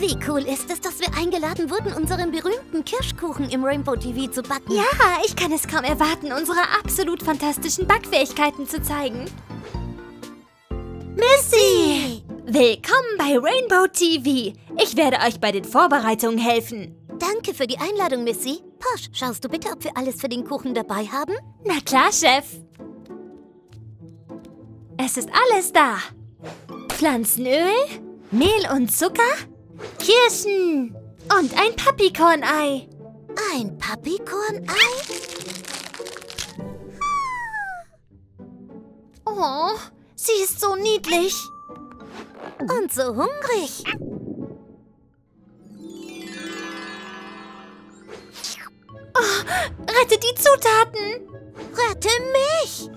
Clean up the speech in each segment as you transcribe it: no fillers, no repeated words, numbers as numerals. Wie cool ist es, dass wir eingeladen wurden, unseren berühmten Kirschkuchen im Rainbow TV zu backen. Ja, ich kann es kaum erwarten, unsere absolut fantastischen Backfähigkeiten zu zeigen. Missy! Willkommen bei Rainbow TV. Ich werde euch bei den Vorbereitungen helfen. Danke für die Einladung, Missy. Posh, schaust du bitte, ob wir alles für den Kuchen dabei haben? Na klar, Chef. Es ist alles da. Pflanzenöl, Mehl und Zucker, Kirschen und ein Puppycorn-Ei. Ein Puppycorn-Ei? Oh, sie ist so niedlich. Und so hungrig. Oh, rette die Zutaten. Rette mich.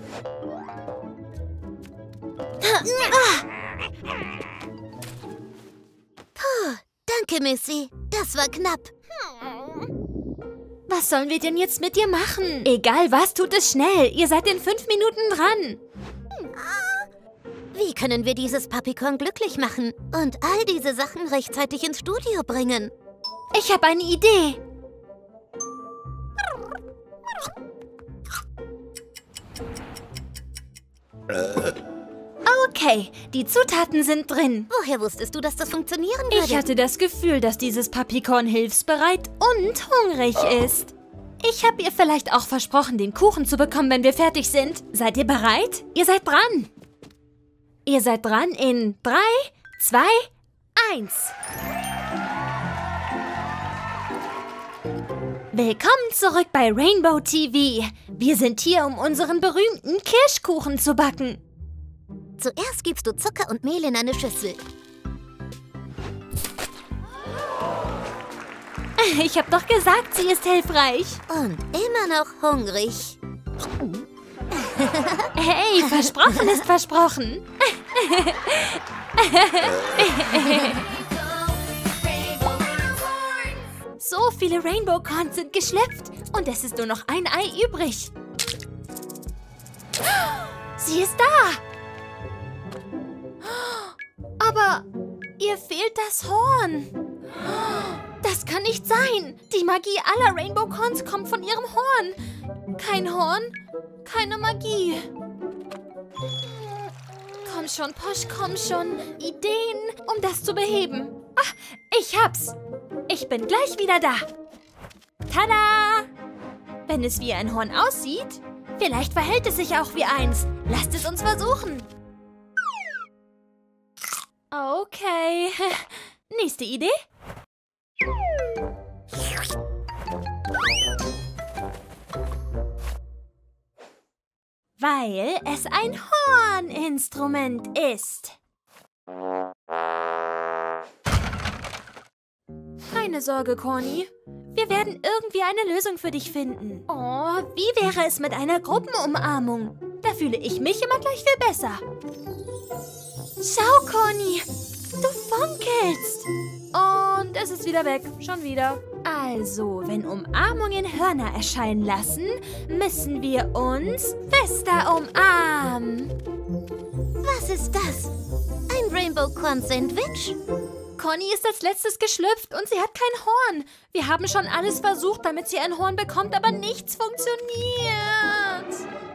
Puh, danke, Missy. Das war knapp. Was sollen wir denn jetzt mit dir machen? Egal was, tut es schnell. Ihr seid in 5 Minuten dran. Wie können wir dieses Puppycorn glücklich machen und all diese Sachen rechtzeitig ins Studio bringen? Ich habe eine Idee. Okay, die Zutaten sind drin. Woher wusstest du, dass das funktionieren würde? Ich hatte das Gefühl, dass dieses Puppycorn hilfsbereit und hungrig ist. Ich habe ihr vielleicht auch versprochen, den Kuchen zu bekommen, wenn wir fertig sind. Seid ihr bereit? Ihr seid dran. Ihr seid dran in 3, 2, 1. Willkommen zurück bei Rainbow TV. Wir sind hier, um unseren berühmten Kirschkuchen zu backen. Zuerst gibst du Zucker und Mehl in eine Schüssel. Ich habe doch gesagt, sie ist hilfreich. Und immer noch hungrig. Hey, versprochen ist versprochen. So viele Rainbowcorns sind geschlüpft und es ist nur noch ein Ei übrig. Sie ist da! Aber ihr fehlt das Horn. Das kann nicht sein. Die Magie aller Rainbowcorns kommt von ihrem Horn. Kein Horn, keine Magie. Komm schon, Posh, komm schon. Ideen, um das zu beheben. Ach, ich hab's. Ich bin gleich wieder da. Tada! Wenn es wie ein Horn aussieht, vielleicht verhält es sich auch wie eins. Lasst es uns versuchen. Okay. Nächste Idee. Weil es ein Horninstrument ist. Keine Sorge, Corny. Wir werden irgendwie eine Lösung für dich finden. Oh, wie wäre es mit einer Gruppenumarmung? Da fühle ich mich immer gleich viel besser. Schau, Corny. Du funkelst. Und es ist wieder weg. Schon wieder. Also, wenn Umarmungen Hörner erscheinen lassen, müssen wir uns fester umarmen. Was ist das? Ein Rainbowcorn-Sandwich? Corny ist als letztes geschlüpft und sie hat kein Horn. Wir haben schon alles versucht, damit sie ein Horn bekommt, aber nichts funktioniert.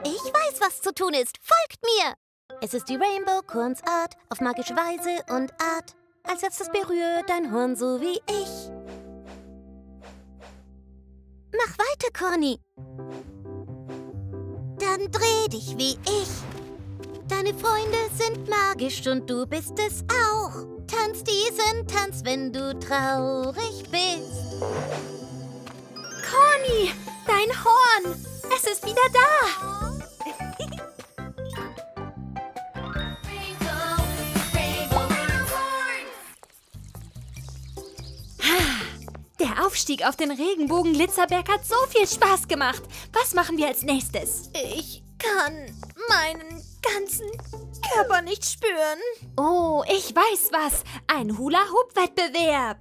Ich weiß, was zu tun ist. Folgt mir! Es ist die Rainbowcorns Art, auf magische Weise und Art. Als letztes berühre dein Horn so wie ich. Mach weiter, Corny. Dann dreh dich wie ich. Deine Freunde sind magisch und du bist es auch. Tanz diesen Tanz, wenn du traurig bist. Corny, dein Horn! Es ist wieder da! Der Aufstieg auf den Regenbogen-Glitzerberg hat so viel Spaß gemacht. Was machen wir als nächstes? Ich kann meinen ganzen Körper nicht spüren. Oh, ich weiß was. Ein Hula-Hoop-Wettbewerb.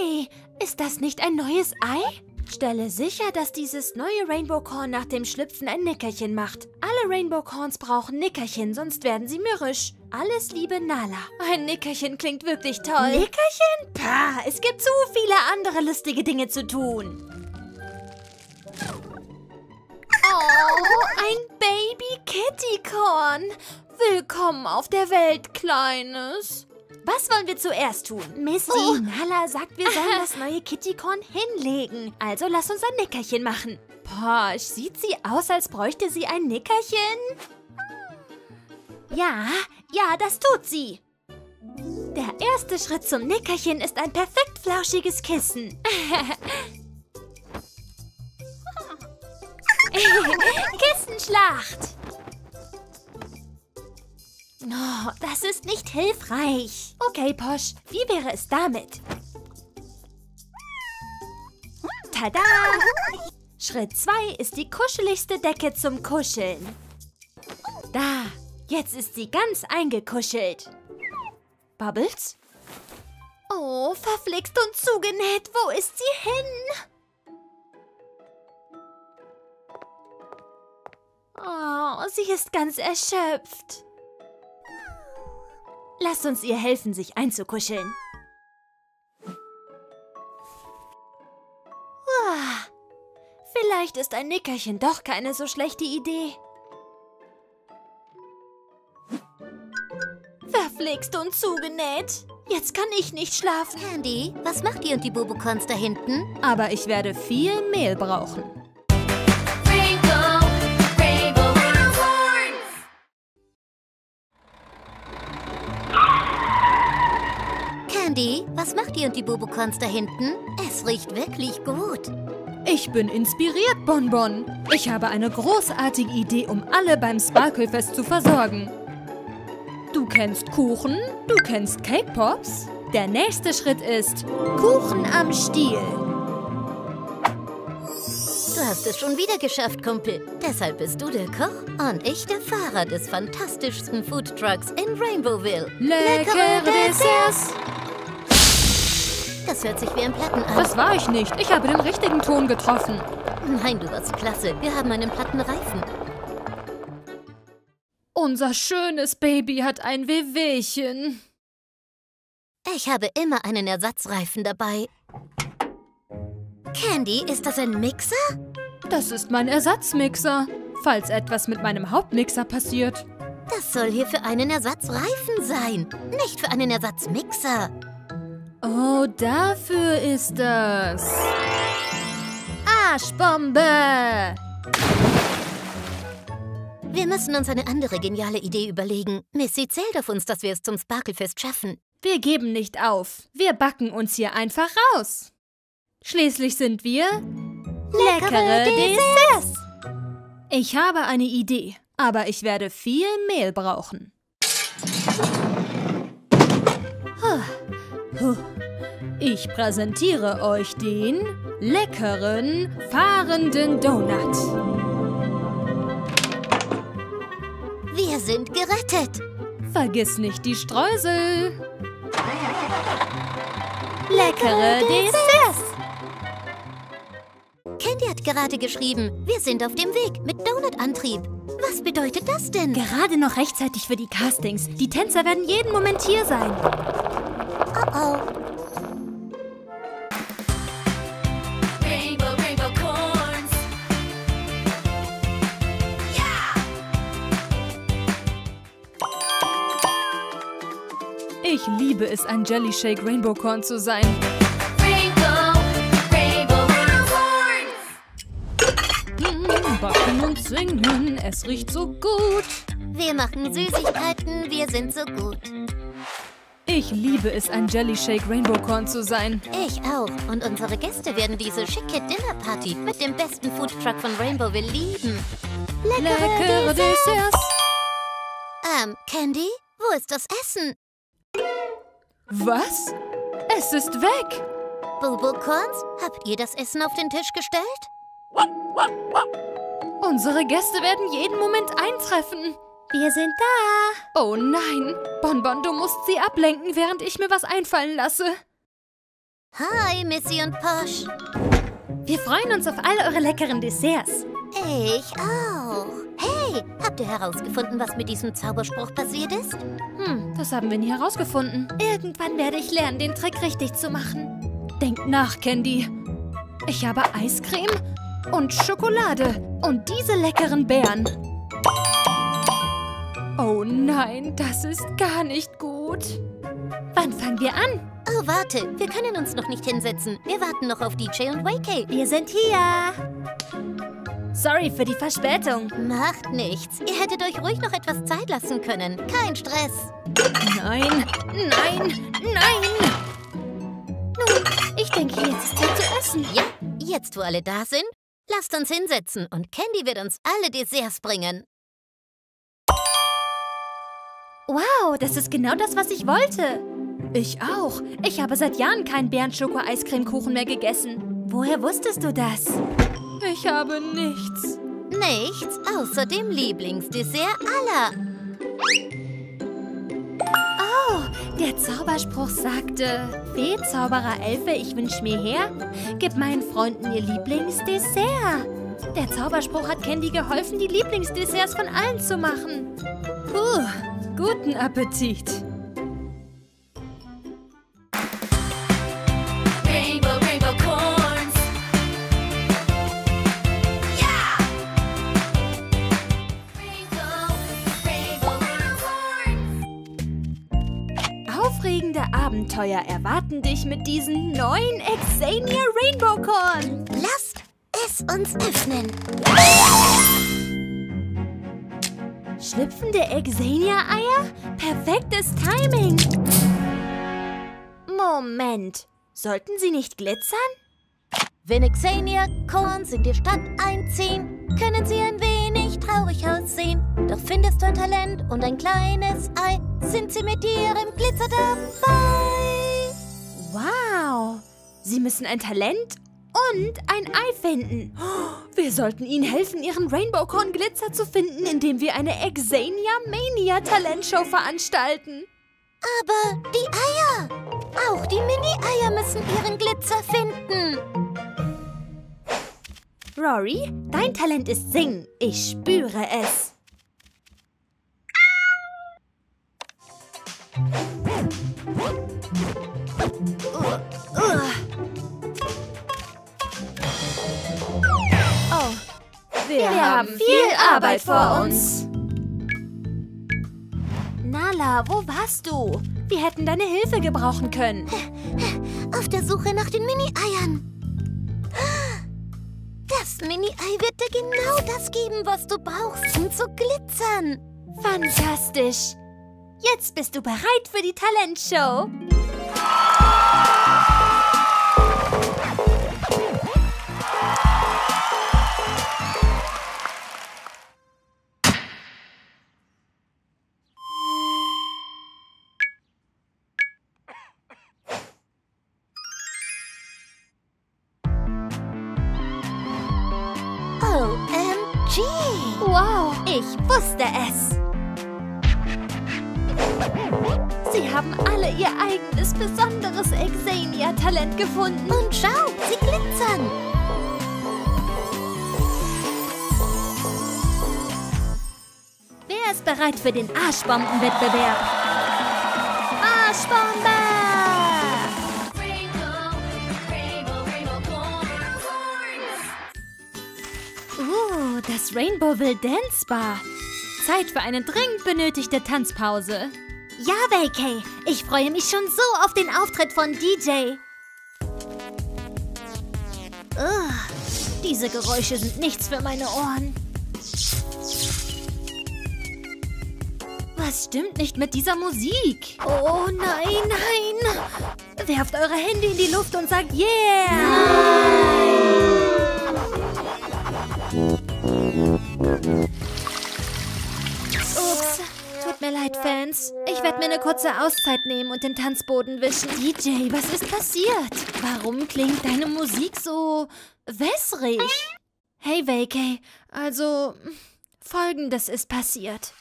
Hey, ist das nicht ein neues Ei? Stelle sicher, dass dieses neue Rainbowcorn nach dem Schlüpfen ein Nickerchen macht. Alle Alle Rainbowcorns brauchen Nickerchen, sonst werden sie mürrisch. Alles liebe Nala. Ein Nickerchen klingt wirklich toll. Nickerchen? Pah, es gibt so viele andere lustige Dinge zu tun. Oh, ein Baby-Kittycorn. Willkommen auf der Welt, Kleines. Was wollen wir zuerst tun? Missy, Nala sagt, wir sollen das neue Kittycorn hinlegen. Also lass uns ein Nickerchen machen. Posh, sieht sie aus, als bräuchte sie ein Nickerchen? Ja, das tut sie. Der erste Schritt zum Nickerchen ist ein perfekt flauschiges Kissen. Kissenschlacht. Oh, das ist nicht hilfreich. Okay, Posh, wie wäre es damit? Tada! Schritt 2 ist die kuscheligste Decke zum Kuscheln. Da, jetzt ist sie ganz eingekuschelt. Bubbles? Oh, verflixt und zugenäht. Wo ist sie hin? Oh, sie ist ganz erschöpft. Lasst uns ihr helfen, sich einzukuscheln. Vielleicht ist ein Nickerchen doch keine so schlechte Idee. Verflixt und zugenäht. Jetzt kann ich nicht schlafen. Candy, was macht ihr und die Bubucorns da hinten? Aber ich werde viel Mehl brauchen. Was macht ihr und die Bubucorns da hinten? Es riecht wirklich gut. Ich bin inspiriert, Bonbon. Ich habe eine großartige Idee, um alle beim Sparkle Fest zu versorgen. Du kennst Kuchen, du kennst Cake Pops. Der nächste Schritt ist Kuchen am Stiel. Du hast es schon wieder geschafft, Kumpel. Deshalb bist du der Koch und ich der Fahrer des fantastischsten Foodtrucks in Rainbowville. Leckere Desserts! Das hört sich wie ein Platten an. Das war ich nicht. Ich habe den richtigen Ton getroffen. Nein, du warst klasse. Wir haben einen platten Reifen. Unser schönes Baby hat ein Wehwehchen. Ich habe immer einen Ersatzreifen dabei. Candy, ist das ein Mixer? Das ist mein Ersatzmixer. Falls etwas mit meinem Hauptmixer passiert. Das soll hier für einen Ersatzreifen sein. Nicht für einen Ersatzmixer. Oh, dafür ist das. Arschbombe! Wir müssen uns eine andere geniale Idee überlegen. Missy zählt auf uns, dass wir es zum Sparklefest schaffen. Wir geben nicht auf. Wir backen uns hier einfach raus. Schließlich sind wir... Leckere Desserts! Ich habe eine Idee, aber ich werde viel Mehl brauchen. Ich präsentiere euch den leckeren, fahrenden Donut. Wir sind gerettet. Vergiss nicht die Streusel. Leckere Desserts. Candy hat gerade geschrieben, wir sind auf dem Weg mit Donutantrieb. Was bedeutet das denn? Gerade noch rechtzeitig für die Castings. Die Tänzer werden jeden Moment hier sein. Oh. Rainbow, Rainbocorns. Yeah! Ich liebe es, ein Jelly Shake Rainbocorn zu sein. Rainbow, Rainbocorns. Backen und singen, es riecht so gut. Wir machen Süßigkeiten, wir sind so gut. Ich liebe es, ein Jelly Shake Rainbocorn zu sein. Ich auch. Und unsere Gäste werden diese schicke Dinnerparty mit dem besten Foodtruck von Rainbowville lieben. Leckere Desserts! Candy, wo ist das Essen? Was? Es ist weg! Bubucorns, habt ihr das Essen auf den Tisch gestellt? Unsere Gäste werden jeden Moment eintreffen. Wir sind da. Oh nein. Bonbon, du musst sie ablenken, während ich mir was einfallen lasse. Hi, Missy und Posh. Wir freuen uns auf all eure leckeren Desserts. Ich auch. Hey, habt Habt ihr herausgefunden, was mit diesem Zauberspruch passiert ist? Hm, das haben wir nie herausgefunden. Irgendwann werde ich lernen, den Trick richtig zu machen. Denkt nach, Candy. Ich habe Eiscreme und Schokolade und diese leckeren Beeren. Oh nein, das ist gar nicht gut. Wann fangen wir an? Oh, warte, wir können uns noch nicht hinsetzen. Wir warten noch auf DJ und Vakay. Wir sind hier. Sorry für die Verspätung. Macht nichts. Ihr hättet euch ruhig noch etwas Zeit lassen können. Kein Stress. Nein, nein, nein. Nun, ich denke, jetzt ist Zeit zu essen. Ja, jetzt, wo alle da sind, lasst uns hinsetzen und Candy wird uns alle Desserts bringen. Wow, das ist genau das, was ich wollte. Ich auch. Ich habe seit Jahren keinen Bärenschoko-Eiscremekuchen mehr gegessen. Woher wusstest du das? Ich habe nichts. Nichts außer dem Lieblingsdessert aller. Oh, der Zauberspruch sagte: Fee, Zauberer, Elfe, ich wünsch mir her, gib meinen Freunden ihr Lieblingsdessert. Der Zauberspruch hat Candy geholfen, die Lieblingsdesserts von allen zu machen. Puh, guten Appetit. Rainbocorns. Yeah! Rainbocorns. Aufregende Abenteuer erwarten dich mit diesen neuen Exenia-Rainbocorn. Lasst es uns öffnen. Schlüpfende Exenia-Eier? Perfektes Timing! Moment, sollten sie nicht glitzern? Wenn Exenia-Korns in die Stadt einziehen, können sie ein wenig traurig aussehen. Doch findest du ein Talent und ein kleines Ei, sind sie mit ihrem Glitzer dabei. Wow, sie müssen ein Talent und ein Ei finden. Wir sollten ihnen helfen, ihren Rainbowcorn-Glitzer zu finden, indem wir eine Exenia-Mania-Talentshow veranstalten. Aber die Eier! Auch die Mini-Eier müssen ihren Glitzer finden. Rory, dein Talent ist Singen. Ich spüre es. Wir haben viel Arbeit vor uns. Nala, wo warst du? Wir hätten deine Hilfe gebrauchen können. Auf der Suche nach den Mini-Eiern. Das Mini-Ei wird dir genau das geben, was du brauchst, um zu glitzern. Fantastisch. Jetzt bist du bereit für die Talentshow. Wow, ich wusste es. Sie haben alle ihr eigenes, besonderes Exenia-Talent gefunden. Und schau, sie glitzern. Wer ist bereit für den Arschbombenwettbewerb? Arschbomben! Das Rainbowville Dance Bar. Zeit für eine dringend benötigte Tanzpause. Ja, Vakay. Ich freue mich schon so auf den Auftritt von DJ. Ugh, diese Geräusche sind nichts für meine Ohren. Was stimmt nicht mit dieser Musik? Oh nein, nein. Werft eure Hände in die Luft und sagt Yeah. Nein. Ups, tut mir leid, Fans. Ich werde mir eine kurze Auszeit nehmen und den Tanzboden wischen. DJ, was ist passiert? Warum klingt deine Musik so wässrig? Hey, Vakay, also Folgendes ist passiert.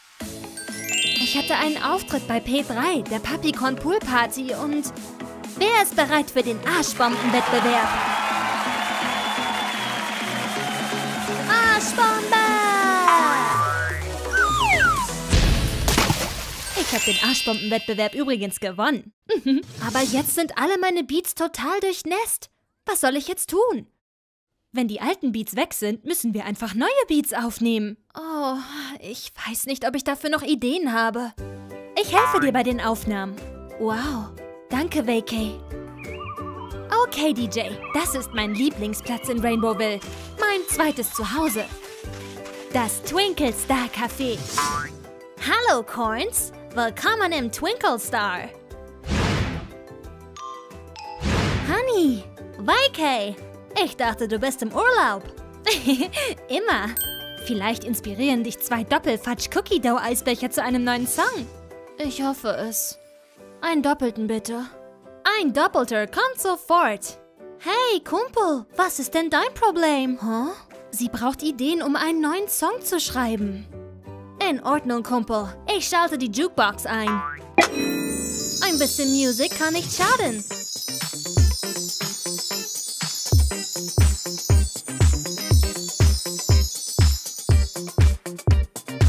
Ich hatte einen Auftritt bei P3, der Puppycorn Pool Party und... Wer ist bereit für den Arschbombenwettbewerb? Arschbombe! Ich habe den Arschbombenwettbewerb übrigens gewonnen. Aber jetzt sind alle meine Beats total durchnässt. Was soll ich jetzt tun? Wenn die alten Beats weg sind, müssen wir einfach neue Beats aufnehmen. Oh, ich weiß nicht, ob ich dafür noch Ideen habe. Ich helfe dir bei den Aufnahmen. Wow, danke, Vakay. Okay, DJ, das ist mein Lieblingsplatz in Rainbowville. Mein zweites Zuhause. Das Twinkle Star Café. Hallo, Corns. Willkommen im Twinkle Star. Honey, Vakay. Ich dachte, du bist im Urlaub. Immer. Vielleicht inspirieren dich zwei Doppel-Fudge-Cookie-Dough-Eisbecher zu einem neuen Song. Ich hoffe es. Einen doppelten, bitte. Ein Doppelter kommt sofort. Hey, Kumpel, was ist denn dein Problem? Huh? Sie braucht Ideen, um einen neuen Song zu schreiben. In Ordnung, Kumpel. Ich schalte die Jukebox ein. Ein bisschen Musik kann nicht schaden.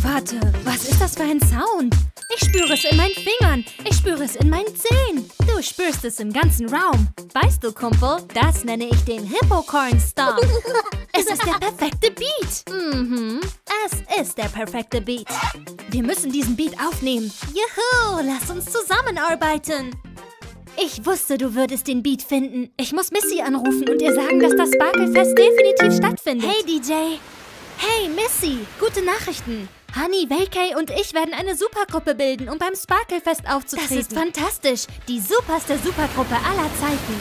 Warte, was ist das für ein Sound? Ich spüre es in meinen Fingern. Ich spüre es in meinen Zehen. Du spürst es im ganzen Raum. Weißt du, Kumpel, das nenne ich den Hippocorn-Stomp. Es ist der perfekte Beat. Mhm, es ist der perfekte Beat. Wir müssen diesen Beat aufnehmen. Juhu, lass uns zusammenarbeiten. Ich wusste, du würdest den Beat finden. Ich muss Missy anrufen und ihr sagen, dass das Sparkle Fest definitiv stattfindet. Hey, DJ. Hey, Missy. Gute Nachrichten. Honey, Vakay und ich werden eine Supergruppe bilden, um beim Sparklefest aufzutreten. Das ist fantastisch. Die superste Supergruppe aller Zeiten.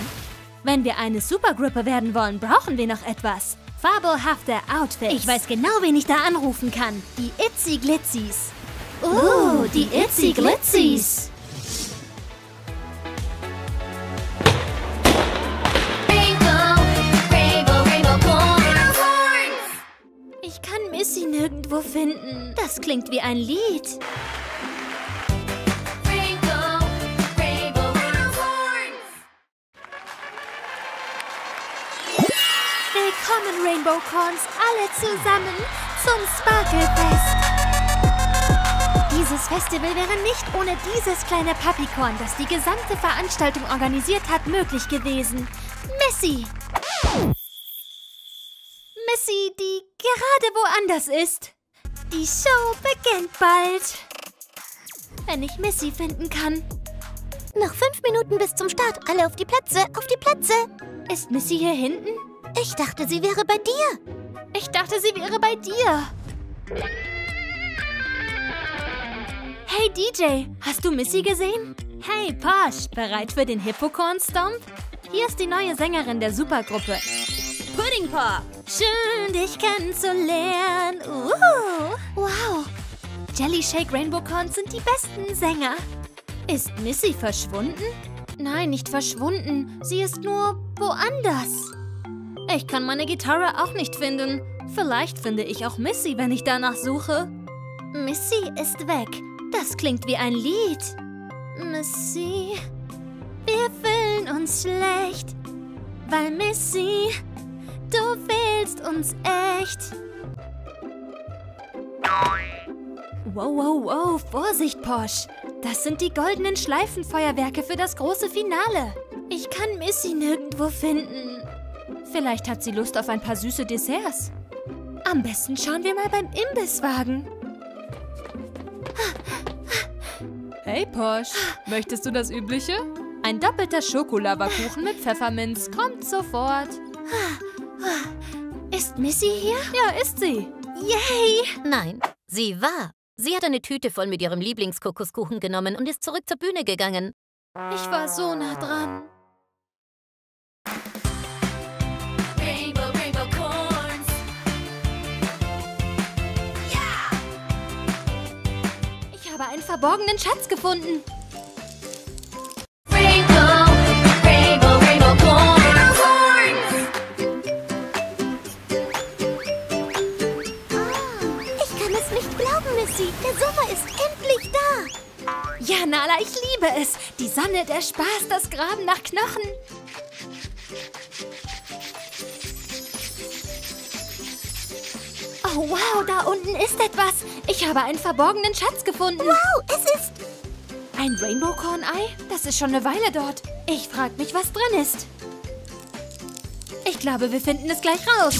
Wenn wir eine Supergruppe werden wollen, brauchen wir noch etwas. Fabelhafte Outfits. Ich weiß genau, wen ich da anrufen kann. Die Itzy Glitzies. Oh, die Itzy Glitzies. Ich kann Missy nirgendwo finden. Das klingt wie ein Lied. Rainbow, Rainbow, Rainbocorns. Willkommen, Rainbocorns, alle zusammen zum Sparkle Fest. Dieses Festival wäre nicht ohne dieses kleine Puppycorn, das die gesamte Veranstaltung organisiert hat, möglich gewesen. Missy! Missy, die gerade woanders ist. Die Show beginnt bald. Wenn ich Missy finden kann. Noch 5 Minuten bis zum Start. Alle auf die Plätze, auf die Plätze. Ist Missy hier hinten? Ich dachte, sie wäre bei dir. Ich dachte, sie wäre bei dir. Hey, DJ, hast du Missy gesehen? Hey, Posh, bereit für den Hippocorn-Stomp? Hier ist die neue Sängerin der Supergruppe. Pudding Pop. Schön, dich kennenzulernen. Wow. Jelly Shake Rainbocorns sind die besten Sänger. Ist Missy verschwunden? Nein, nicht verschwunden. Sie ist nur woanders. Ich kann meine Gitarre auch nicht finden. Vielleicht finde ich auch Missy, wenn ich danach suche. Missy ist weg. Das klingt wie ein Lied. Missy, wir fühlen uns schlecht, weil Missy... Du fehlst uns echt. Wow, wow, wow, Vorsicht, Posh. Das sind die goldenen Schleifenfeuerwerke für das große Finale. Ich kann Missy nirgendwo finden. Vielleicht hat sie Lust auf ein paar süße Desserts. Am besten schauen wir mal beim Imbisswagen. Hey, Posh, möchtest du das Übliche? Ein doppelter Schokolavakuchen mit Pfefferminz kommt sofort. Ist Missy hier? Ja, ist sie. Yay! Nein, sie war. Sie hat eine Tüte voll mit ihrem Lieblingskokoskuchen genommen und ist zurück zur Bühne gegangen. Ich war so nah dran. Rainbow, Rainbocorns. Ja! Ich habe einen verborgenen Schatz gefunden. Rainbow, Rainbow, Rainbocorns. Der Sommer ist endlich da. Ja, Nala, ich liebe es. Die Sonne, der Spaß, das Graben nach Knochen. Oh, wow, da unten ist etwas. Ich habe einen verborgenen Schatz gefunden. Wow, es ist Ein Rainbowcorn-Ei? Das ist schon eine Weile dort. Ich frage mich, was drin ist. Ich glaube, wir finden es gleich raus.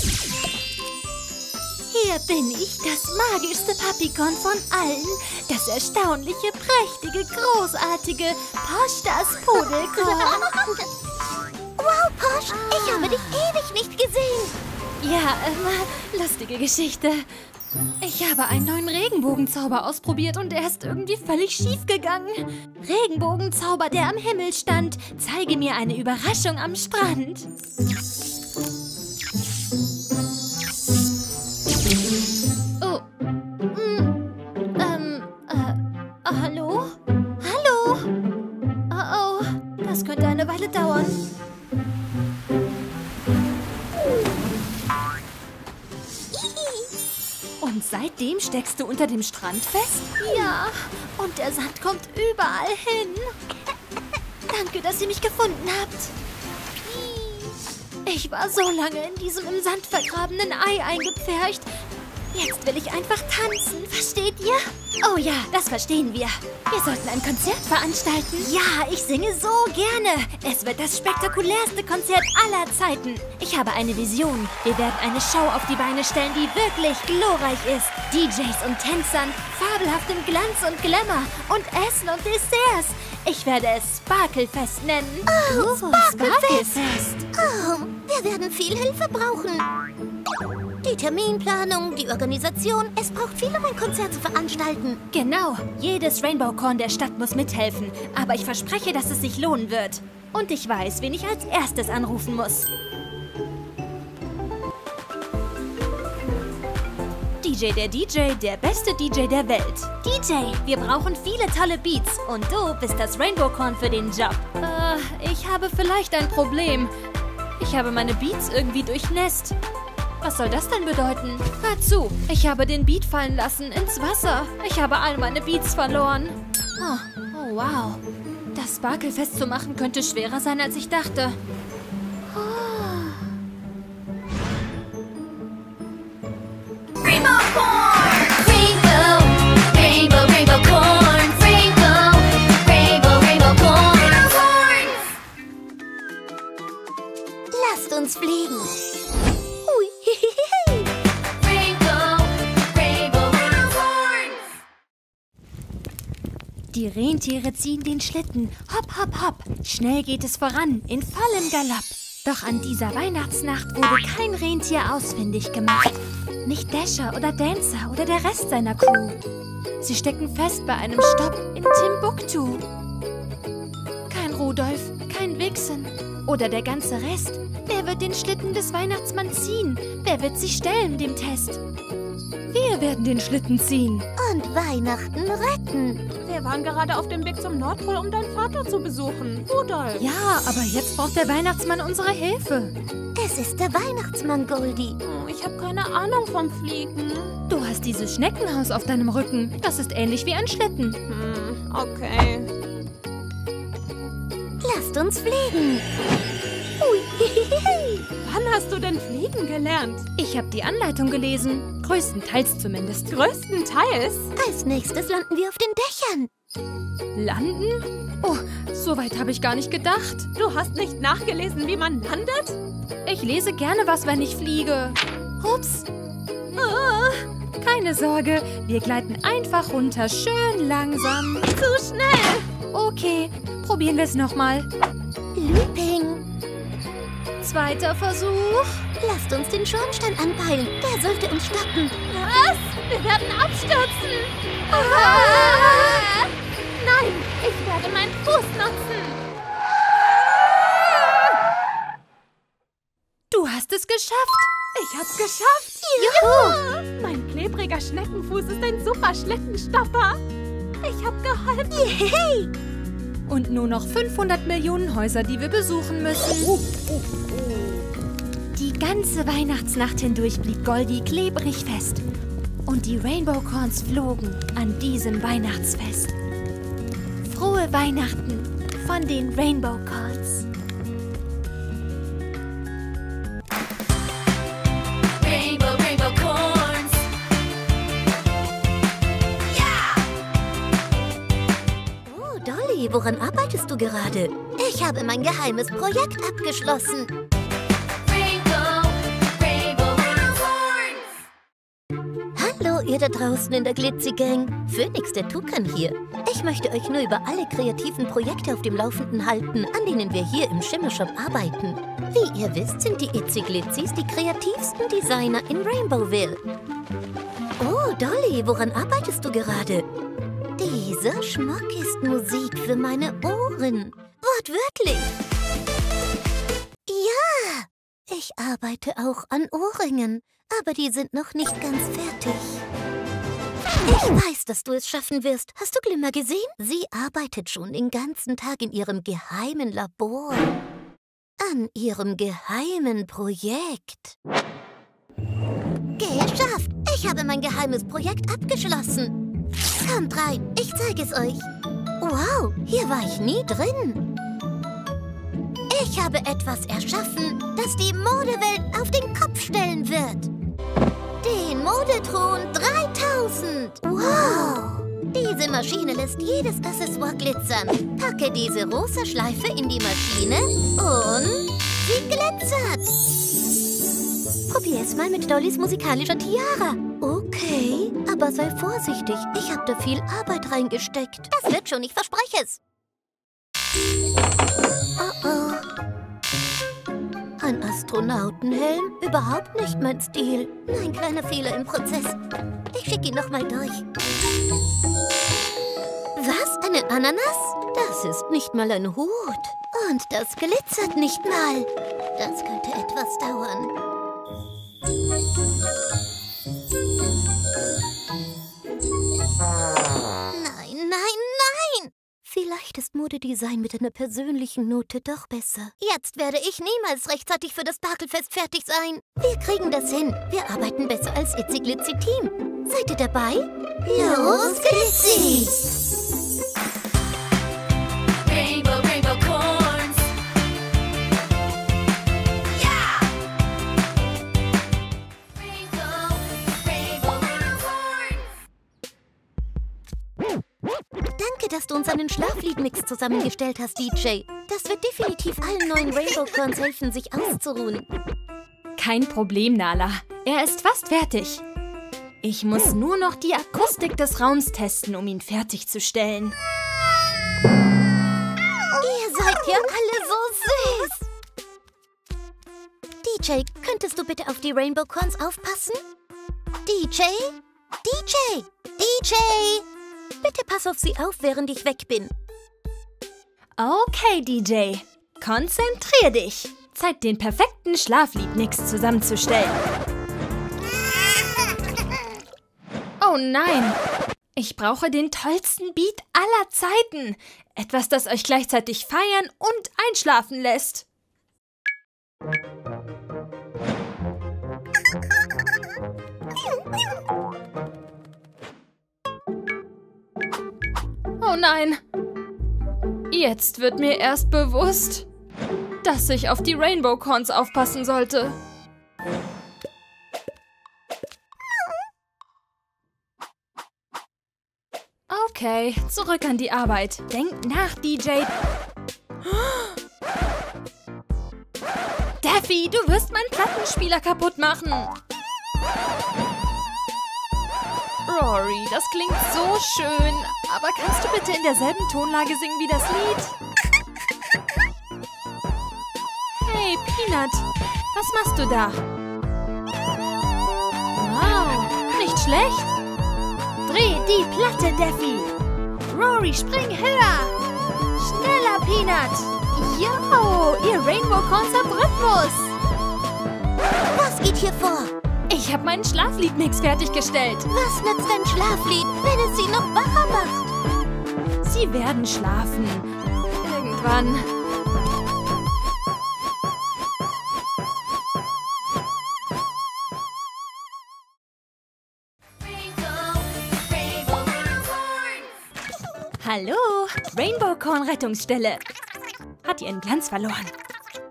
Hier bin ich, das magischste Puppycorn von allen. Das erstaunliche, prächtige, großartige Posh, das Pudelkorn. Wow, Posh, ich habe dich ewig nicht gesehen. Ja, lustige Geschichte. Ich habe einen neuen Regenbogenzauber ausprobiert und er ist irgendwie völlig schief gegangen. Regenbogenzauber, der am Himmel stand. Zeige mir eine Überraschung am Strand. Oh. Hallo? Hallo? Oh, oh. Das könnte eine Weile dauern. Und seitdem steckst du unter dem Strand fest? Ja, und der Sand kommt überall hin. Danke, dass ihr mich gefunden habt. Ich war so lange in diesem im Sand vergrabenen Ei eingepfercht. Jetzt will ich einfach tanzen, versteht ihr? Oh ja, das verstehen wir. Wir sollten ein Konzert veranstalten. Ja, ich singe so gerne. Es wird das spektakulärste Konzert aller Zeiten. Ich habe eine Vision. Wir werden eine Show auf die Beine stellen, die wirklich glorreich ist. DJs und Tänzern, fabelhaftem Glanz und Glamour und Essen und Desserts. Ich werde es Sparkle Fest nennen. Oh, Sparkle Fest. Oh, wir werden viel Hilfe brauchen. Die Terminplanung, die Organisation. Es braucht viel, um ein Konzert zu veranstalten. Genau. Jedes Rainbowcorn der Stadt muss mithelfen. Aber ich verspreche, dass es sich lohnen wird. Und ich weiß, wen ich als erstes anrufen muss. DJ, der beste DJ der Welt. DJ, wir brauchen viele tolle Beats. Und du bist das Rainbowcorn für den Job. Ich habe vielleicht ein Problem. Ich habe meine Beats irgendwie durchnässt. Was soll das denn bedeuten? Hör zu, ich habe den Beat fallen lassen ins Wasser. Ich habe all meine Beats verloren. Oh wow. Das Sparkle Fest zu machen könnte schwerer sein, als ich dachte. Oh. Rainbowcorn! Rainbow! Rainbow, Rainbowcorn! Rainbow! Rainbow, Rainbowcorn! Rainbowcorns! Lasst uns fliegen! Die Rentiere ziehen den Schlitten. Hopp, hopp, hopp. Schnell geht es voran, in vollem Galopp. Doch an dieser Weihnachtsnacht wurde kein Rentier ausfindig gemacht. Nicht Dasher oder Dancer oder der Rest seiner Crew. Sie stecken fest bei einem Stopp in Timbuktu. Kein Rudolf, kein Vixen oder der ganze Rest. Wer wird den Schlitten des Weihnachtsmanns ziehen? Wer wird sich stellen dem Test? Wir werden den Schlitten ziehen. Und Weihnachten retten. Wir waren gerade auf dem Weg zum Nordpol, um deinen Vater zu besuchen. Rudolf. Ja, aber jetzt braucht der Weihnachtsmann unsere Hilfe. Es ist der Weihnachtsmann, Goldie. Oh, ich habe keine Ahnung vom Fliegen. Du hast dieses Schneckenhaus auf deinem Rücken. Das ist ähnlich wie ein Schlitten. Okay. Lasst uns fliegen. Wann hast du denn fliegen gelernt? Ich habe die Anleitung gelesen. Größtenteils zumindest. Größtenteils? Als nächstes landen wir auf den Dächern. Landen? Oh, so weit habe ich gar nicht gedacht. Du hast nicht nachgelesen, wie man landet? Ich lese gerne was, wenn ich fliege. Ups. Oh, keine Sorge, wir gleiten einfach runter, schön langsam. Zu schnell. Okay, probieren wir es nochmal. Looping. Zweiter Versuch. Lasst uns den Schornstein anpeilen. Der sollte uns stoppen. Was? Wir werden abstürzen. Ah! Nein, ich werde meinen Fuß nutzen. Ah! Du hast es geschafft. Ich hab's geschafft. Juhu! Mein klebriger Schneckenfuß ist ein super Schlittenstopper. Ich hab geholfen. Yay! Und nur noch 500 Millionen Häuser, die wir besuchen müssen. Die ganze Weihnachtsnacht hindurch blieb Goldie klebrig fest. Und die Rainbowcorns flogen an diesem Weihnachtsfest. Frohe Weihnachten von den Rainbowcorns. Rainbow, Rainbowcorn. Daffy, woran arbeitest du gerade? Ich habe mein geheimes Projekt abgeschlossen. Hallo, ihr da draußen in der Glitzy-Gang. Phoenix, der Tukan hier. Ich möchte euch nur über alle kreativen Projekte auf dem Laufenden halten, an denen wir hier im Schimmelshop arbeiten. Wie ihr wisst, sind die Itzy Glitzies die kreativsten Designer in Rainbowville. Oh, Dolly, woran arbeitest du gerade? Dieser Schmuck ist Musik für meine Ohren. Wortwörtlich. Ja, ich arbeite auch an Ohrringen, aber die sind noch nicht ganz fertig. Ich weiß, dass du es schaffen wirst. Hast du Glimmer gesehen? Sie arbeitet schon den ganzen Tag in ihrem geheimen Labor. An ihrem geheimen Projekt. Geschafft! Ich habe mein geheimes Projekt abgeschlossen. Kommt rein, ich zeige es euch. Wow, hier war ich nie drin. Ich habe etwas erschaffen, das die Modewelt auf den Kopf stellen wird. Den Modeton 3000. Wow! Diese Maschine lässt jedes Accessoire glitzern. Packe diese rosa Schleife in die Maschine und sie glitzert. Probier es mal mit Dollys musikalischer Tiara. Okay, aber sei vorsichtig. Ich habe da viel Arbeit reingesteckt. Das wird schon, ich verspreche es. Oh oh. Ein Astronautenhelm? Überhaupt nicht mein Stil. Ein kleiner Fehler im Prozess. Ich schicke ihn nochmal durch. Was? Eine Ananas? Das ist nicht mal ein Hut. Und das glitzert nicht mal. Das könnte etwas dauern. Nein, nein, nein! Vielleicht ist Modedesign mit einer persönlichen Note doch besser. Jetzt werde ich niemals rechtzeitig für das Sparkle Fest fertig sein. Wir kriegen das hin. Wir arbeiten besser als Itzy Glitzy Team. Seid ihr dabei? Los, Glitzy! Rainbow, Rainbowcorns. Ja! Rainbow, Rainbow, Rainbowcorns. Danke, dass du uns einen Schlafliedmix zusammengestellt hast, DJ. Das wird definitiv allen neuen Rainbowcorns helfen, sich auszuruhen. Kein Problem, Nala. Er ist fast fertig. Ich muss nur noch die Akustik des Raums testen, um ihn fertigzustellen. Ihr seid ja alle so süß. DJ, könntest du bitte auf die Rainbowcorns aufpassen? DJ? DJ? DJ? Bitte pass auf sie auf, während ich weg bin. Okay, DJ. Konzentrier dich. Zeit, den perfekten Schlafliedmix zusammenzustellen. Oh nein! Ich brauche den tollsten Beat aller Zeiten. Etwas, das euch gleichzeitig feiern und einschlafen lässt. Oh nein! Jetzt wird mir erst bewusst, dass ich auf die Rainbowcorns aufpassen sollte. Okay, zurück an die Arbeit. Denk nach, DJ. Daffy, du wirst meinen Plattenspieler kaputt machen. Rory, das klingt so schön. Aber kannst du bitte in derselben Tonlage singen wie das Lied? Hey, Peanut, was machst du da? Wow, nicht schlecht. Dreh die Platte, Daffy! Rory, spring höher! Schneller, Peanut! Yo, ihr Rainbowcorns habt Rhythmus! Was geht hier vor? Ich habe meinen Schlafliedmix fertiggestellt. Was nützt ein Schlaflied, wenn es sie noch wacher macht? Sie werden schlafen. Irgendwann. Hallo, Rainbocorn Rettungsstelle. Hat ihren Glanz verloren.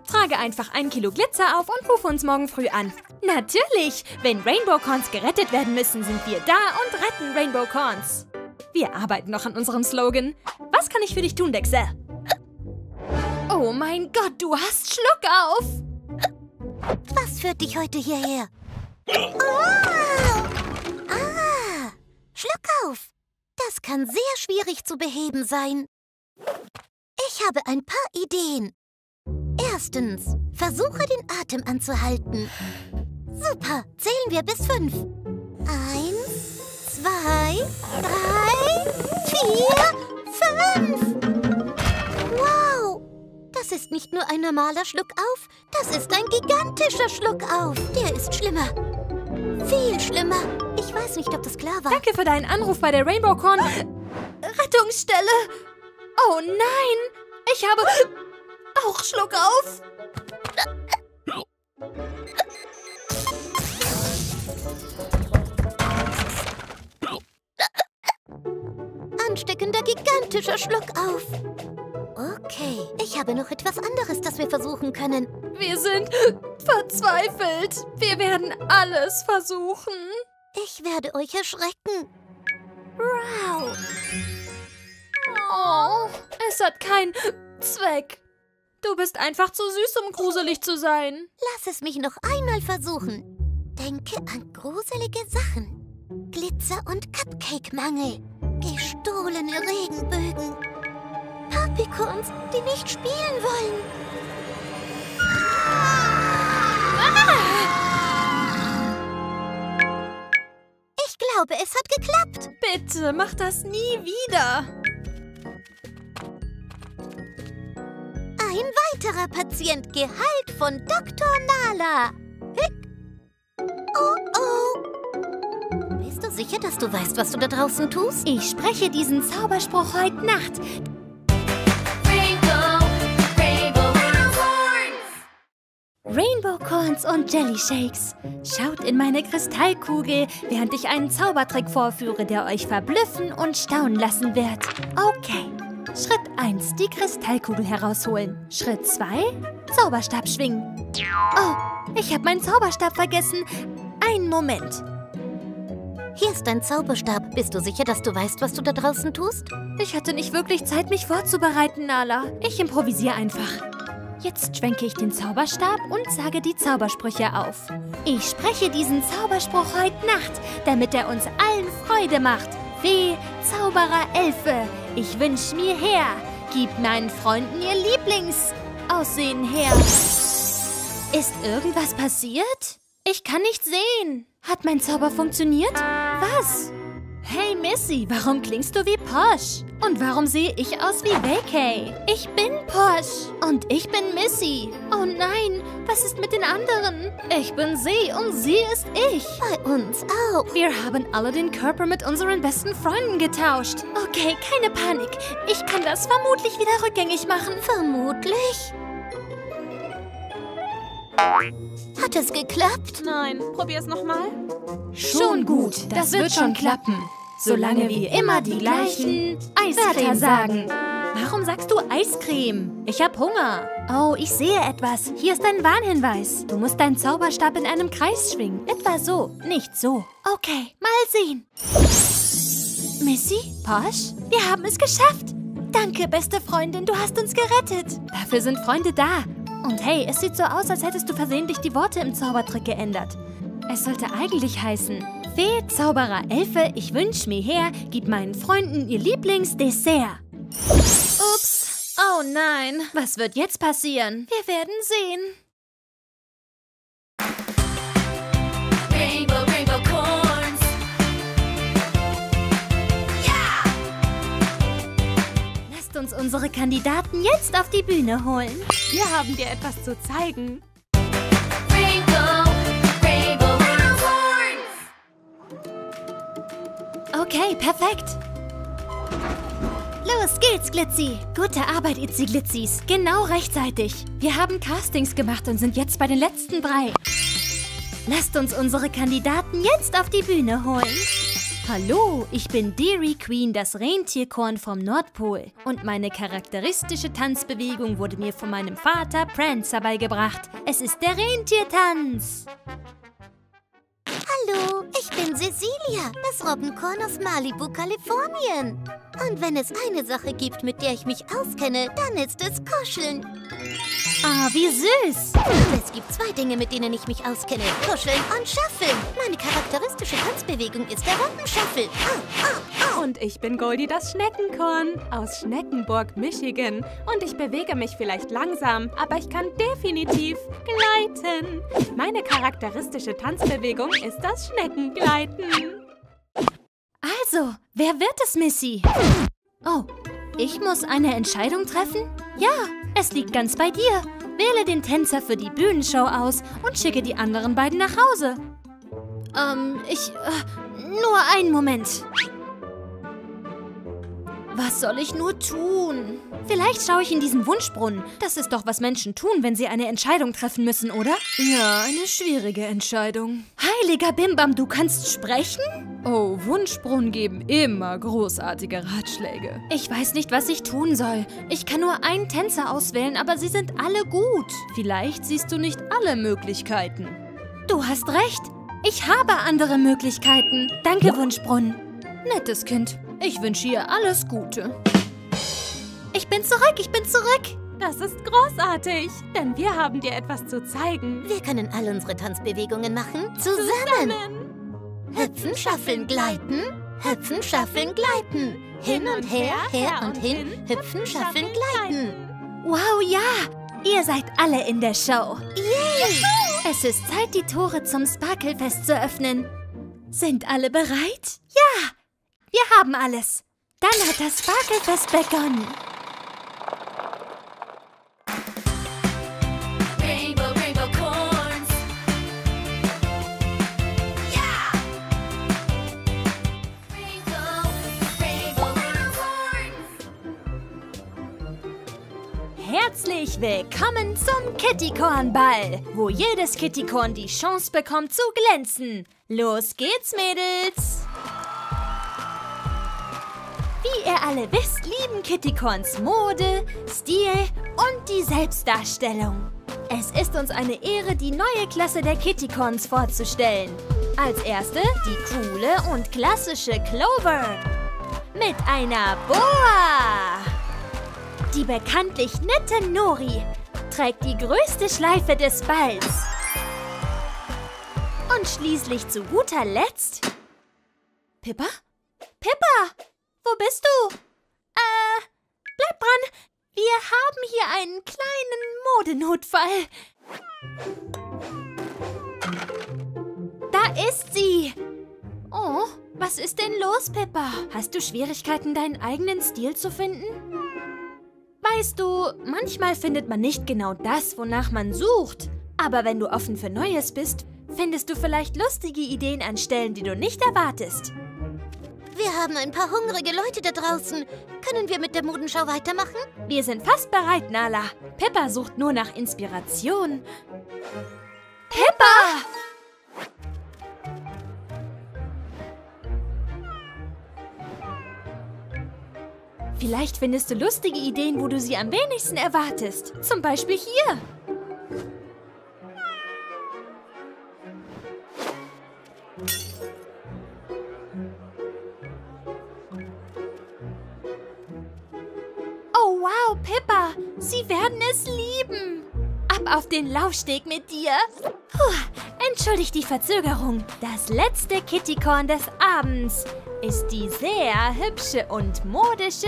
Trage einfach 1 Kilo Glitzer auf und ruf uns morgen früh an. Natürlich, wenn Rainbowcorns gerettet werden müssen, sind wir da und retten Rainbowcorns. Wir arbeiten noch an unserem Slogan. Was kann ich für dich tun, Dexter? Oh mein Gott, du hast Schluck auf! Was führt dich heute hierher? Oh! Ah! Schluck auf! Das kann sehr schwierig zu beheben sein. Ich habe ein paar Ideen. Erstens, versuche den Atem anzuhalten. Super, zählen wir bis 5. 1, 2, 3, 4, 5. Wow! Das ist nicht nur ein normaler Schluck auf, das ist ein gigantischer Schluck auf. Der ist schlimmer. Viel schlimmer. Ich weiß nicht, ob das klar war. Danke für deinen Anruf bei der Rainbowcorn Rettungsstelle. Oh nein! Ich habe auch Schluck auf. Ansteckender, gigantischer Schluck auf. Okay, ich habe noch etwas anderes, das wir versuchen können. Wir sind verzweifelt. Wir werden alles versuchen. Ich werde euch erschrecken. Wow. Oh, es hat keinen Zweck. Du bist einfach zu süß, um gruselig zu sein. Lass es mich noch einmal versuchen. Denke an gruselige Sachen. Glitzer- und Cupcake-Mangel. Gestohlene Regenbögen. Puppycorns, die nicht spielen wollen. Ah! Ich glaube, es hat geklappt. Bitte, mach das nie wieder. Ein weiterer Patient, Gehalt von Dr. Nala. Oh, oh. Bist du sicher, dass du weißt, was du da draußen tust? Ich spreche diesen Zauberspruch heute Nacht. Rainbowcorns und Jelly Shakes. Schaut in meine Kristallkugel, während ich einen Zaubertrick vorführe, der euch verblüffen und staunen lassen wird. Okay. Schritt 1, die Kristallkugel herausholen. Schritt 2, Zauberstab schwingen. Oh, ich habe meinen Zauberstab vergessen. Einen Moment. Hier ist dein Zauberstab. Bist du sicher, dass du weißt, was du da draußen tust? Ich hatte nicht wirklich Zeit, mich vorzubereiten, Nala. Ich improvisiere einfach. Jetzt schwenke ich den Zauberstab und sage die Zaubersprüche auf. Ich spreche diesen Zauberspruch heute Nacht, damit er uns allen Freude macht. Weh, Zauberer Elfe, ich wünsch mir her. Gib meinen Freunden ihr Lieblingsaussehen her. Ist irgendwas passiert? Ich kann nicht sehen. Hat mein Zauber funktioniert? Was? Hey Missy, warum klingst du wie Posh? Und warum sehe ich aus wie Vakay? Ich bin Posh. Und ich bin Missy. Oh nein, was ist mit den anderen? Ich bin sie und sie ist ich. Bei uns auch. Wir haben alle den Körper mit unseren besten Freunden getauscht. Okay, keine Panik. Ich kann das vermutlich wieder rückgängig machen. Vermutlich? Hat es geklappt? Nein, probier's nochmal. Schon gut, das wird schon klappen. Solange wir immer die gleichen Eiswörter sagen. Warum sagst du Eiscreme? Ich hab Hunger. Oh, ich sehe etwas. Hier ist ein Warnhinweis. Du musst deinen Zauberstab in einem Kreis schwingen. Etwa so, nicht so. Okay, mal sehen. Missy? Posh? Wir haben es geschafft. Danke, beste Freundin, du hast uns gerettet. Dafür sind Freunde da. Und hey, es sieht so aus, als hättest du versehentlich die Worte im Zaubertrick geändert. Es sollte eigentlich heißen... Fee, Zauberer, Elfe, ich wünsch mir her, gib meinen Freunden ihr Lieblingsdessert. Ups, oh nein, was wird jetzt passieren? Wir werden sehen. Rainbow, Rainbocorns. Ja! Lasst uns unsere Kandidaten jetzt auf die Bühne holen. Wir haben dir etwas zu zeigen. Okay, perfekt. Los geht's, Glitzy. Gute Arbeit, Itzy Glitzies. Genau rechtzeitig. Wir haben Castings gemacht und sind jetzt bei den letzten 3. Lasst uns unsere Kandidaten jetzt auf die Bühne holen. Hallo, ich bin Dairy Queen, das Rentierkorn vom Nordpol. Und meine charakteristische Tanzbewegung wurde mir von meinem Vater Prancer beigebracht. Es ist der Rentiertanz. Hallo, ich bin Cecilia, das Robbenkorn aus Malibu, Kalifornien. Und wenn es eine Sache gibt, mit der ich mich auskenne, dann ist es Kuscheln. Ah, wie süß. Es gibt zwei Dinge, mit denen ich mich auskenne. Kuscheln und Schaffeln. Meine charakteristische Tanzbewegung ist der Robbenschaffel. Oh, oh, oh. Und ich bin Goldie, das Schneckenkorn aus Schneckenburg, Michigan. Und ich bewege mich vielleicht langsam, aber ich kann definitiv gleiten. Meine charakteristische Tanzbewegung ist das Schneckengleiten. Also, wer wird es, Missy? Oh, ich muss eine Entscheidung treffen? Ja, es liegt ganz bei dir. Wähle den Tänzer für die Bühnenshow aus und schicke die anderen beiden nach Hause. Nur einen Moment. Was soll ich nur tun? Vielleicht schaue ich in diesen Wunschbrunnen. Das ist doch, was Menschen tun, wenn sie eine Entscheidung treffen müssen, oder? Ja, eine schwierige Entscheidung. Heiliger Bimbam, du kannst sprechen? Oh, Wunschbrunnen geben immer großartige Ratschläge. Ich weiß nicht, was ich tun soll. Ich kann nur einen Tänzer auswählen, aber sie sind alle gut. Vielleicht siehst du nicht alle Möglichkeiten. Du hast recht. Ich habe andere Möglichkeiten. Danke, Wunschbrunnen. Nettes Kind. Ich wünsche ihr alles Gute. Ich bin zurück, ich bin zurück. Das ist großartig, denn wir haben dir etwas zu zeigen. Wir können all unsere Tanzbewegungen machen. Zusammen. Hüpfen, schaffeln, gleiten. Hüpfen, schaffeln, gleiten. Hin und her, her und hin. Hüpfen, schaffeln, gleiten. Wow, ja. Ihr seid alle in der Show. Yay! Es ist Zeit, die Tore zum Sparkle Fest zu öffnen. Sind alle bereit? Ja! Wir haben alles. Dann hat das Sparkle Fest begonnen. Rainbowcorns. Ja! Rainbowcorns. Herzlich willkommen zum Kittycorn-Ball, wo jedes Kittycorn die Chance bekommt zu glänzen. Los geht's, Mädels! Wie ihr alle wisst, lieben Kittycorns Mode, Stil und die Selbstdarstellung. Es ist uns eine Ehre, die neue Klasse der Kittycorns vorzustellen. Als erste die coole und klassische Clover mit einer Boa. Die bekanntlich nette Nori trägt die größte Schleife des Balls. Und schließlich zu guter Letzt... Pippa? Pippa! Wo bist du? Bleib dran. Wir haben hier einen kleinen Modenotfall. Da ist sie. Oh, was ist denn los, Peppa? Hast du Schwierigkeiten, deinen eigenen Stil zu finden? Weißt du, manchmal findet man nicht genau das, wonach man sucht. Aber wenn du offen für Neues bist, findest du vielleicht lustige Ideen an Stellen, die du nicht erwartest. Wir haben ein paar hungrige Leute da draußen. Können wir mit der Modenschau weitermachen? Wir sind fast bereit, Nala. Peppa sucht nur nach Inspiration. Peppa! Vielleicht findest du lustige Ideen, wo du sie am wenigsten erwartest. Zum Beispiel hier. Wow, Pippa, sie werden es lieben. Ab auf den Laufsteg mit dir. Puh, entschuldigt die Verzögerung. Das letzte Kittycorn des Abends ist die sehr hübsche und modische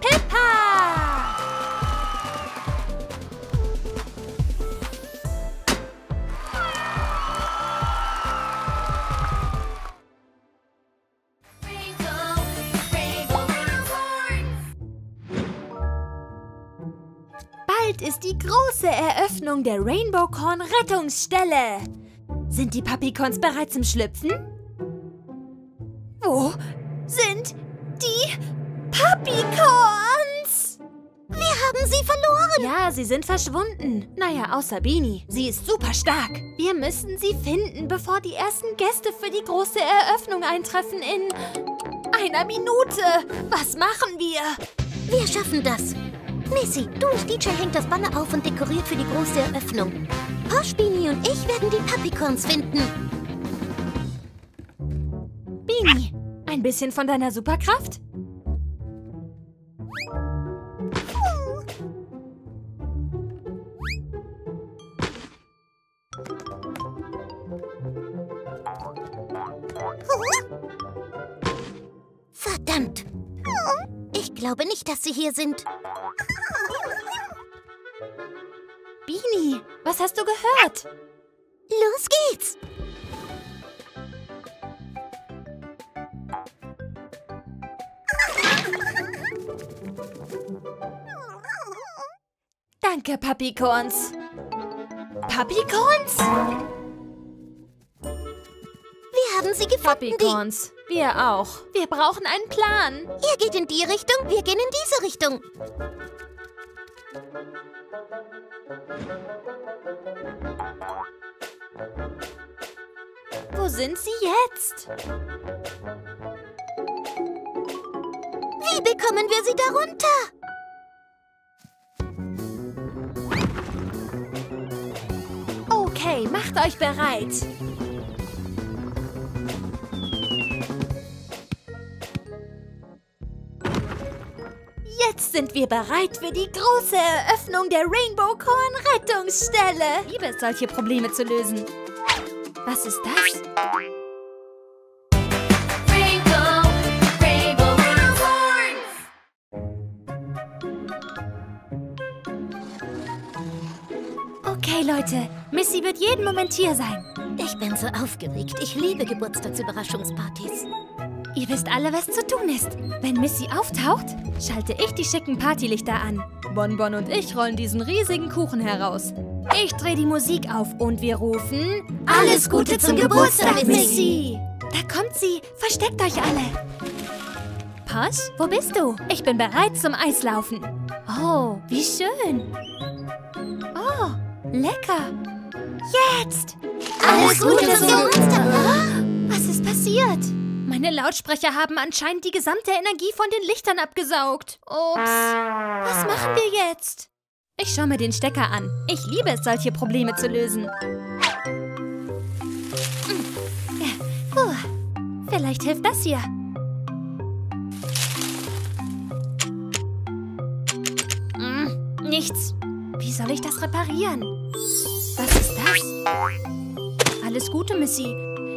Pippa. Ist die große Eröffnung der Rainbocorn Rettungsstelle. Sind die Puppycorns bereits im Schlüpfen? Wo sind die Puppycorns? Wir haben sie verloren. Ja, sie sind verschwunden. Naja, außer Beanie. Sie ist super stark. Wir müssen sie finden, bevor die ersten Gäste für die große Eröffnung eintreffen in einer Minute. Was machen wir? Wir schaffen das. Missy, du und DJ hängt das Banner auf und dekoriert für die große Eröffnung. Posh, Beanie und ich werden die Puppycorns finden. Bunny, ein bisschen von deiner Superkraft? Verdammt! Ich glaube nicht, dass sie hier sind. Beanie, was hast du gehört? Los geht's! Danke, Puppycorns. Puppycorns? Wir haben sie gefunden, Puppycorns. Wir auch. Wir brauchen einen Plan. Ihr geht in die Richtung, wir gehen in diese Richtung. Wo sind sie jetzt? Wie bekommen wir sie darunter? Okay, macht euch bereit. Jetzt sind wir bereit für die große Eröffnung der Rainbocorn Rettungsstelle. Ich liebe es, solche Probleme zu lösen. Was ist das? Okay, Leute. Missy wird jeden Moment hier sein. Ich bin so aufgeregt. Ich liebe Geburtstagsüberraschungspartys. Ihr wisst alle, was zu tun ist. Wenn Missy auftaucht, schalte ich die schicken Partylichter an. Bonbon und ich rollen diesen riesigen Kuchen heraus. Ich drehe die Musik auf und wir rufen... Alles Gute zum Geburtstag, Missy! Da kommt sie. Versteckt euch alle. Posh, wo bist du? Ich bin bereit zum Eislaufen. Oh, wie schön. Oh, lecker. Jetzt! Alles Gute zum Geburtstag! Was ist passiert? Meine Lautsprecher haben anscheinend die gesamte Energie von den Lichtern abgesaugt. Ups. Was machen wir jetzt? Ich schaue mir den Stecker an. Ich liebe es, solche Probleme zu lösen. Vielleicht hilft das hier. Nichts. Wie soll ich das reparieren? Was ist das? Alles Gute, Missy.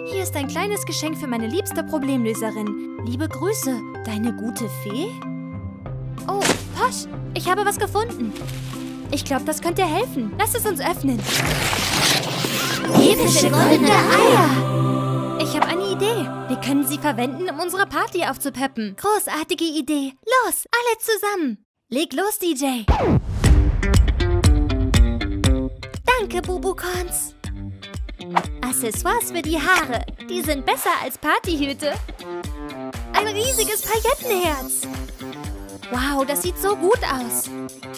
Hier ist ein kleines Geschenk für meine liebste Problemlöserin. Liebe Grüße, deine gute Fee? Oh, Posh, ich habe was gefunden. Ich glaube, das könnte helfen. Lass es uns öffnen. Epische goldene Eier! Ich habe eine Idee. Wir können sie verwenden, um unsere Party aufzupeppen. Großartige Idee. Los, alle zusammen. Leg los, DJ. Danke, Bubucorns. Accessoires für die Haare. Die sind besser als Partyhüte. Ein riesiges Paillettenherz. Wow, das sieht so gut aus.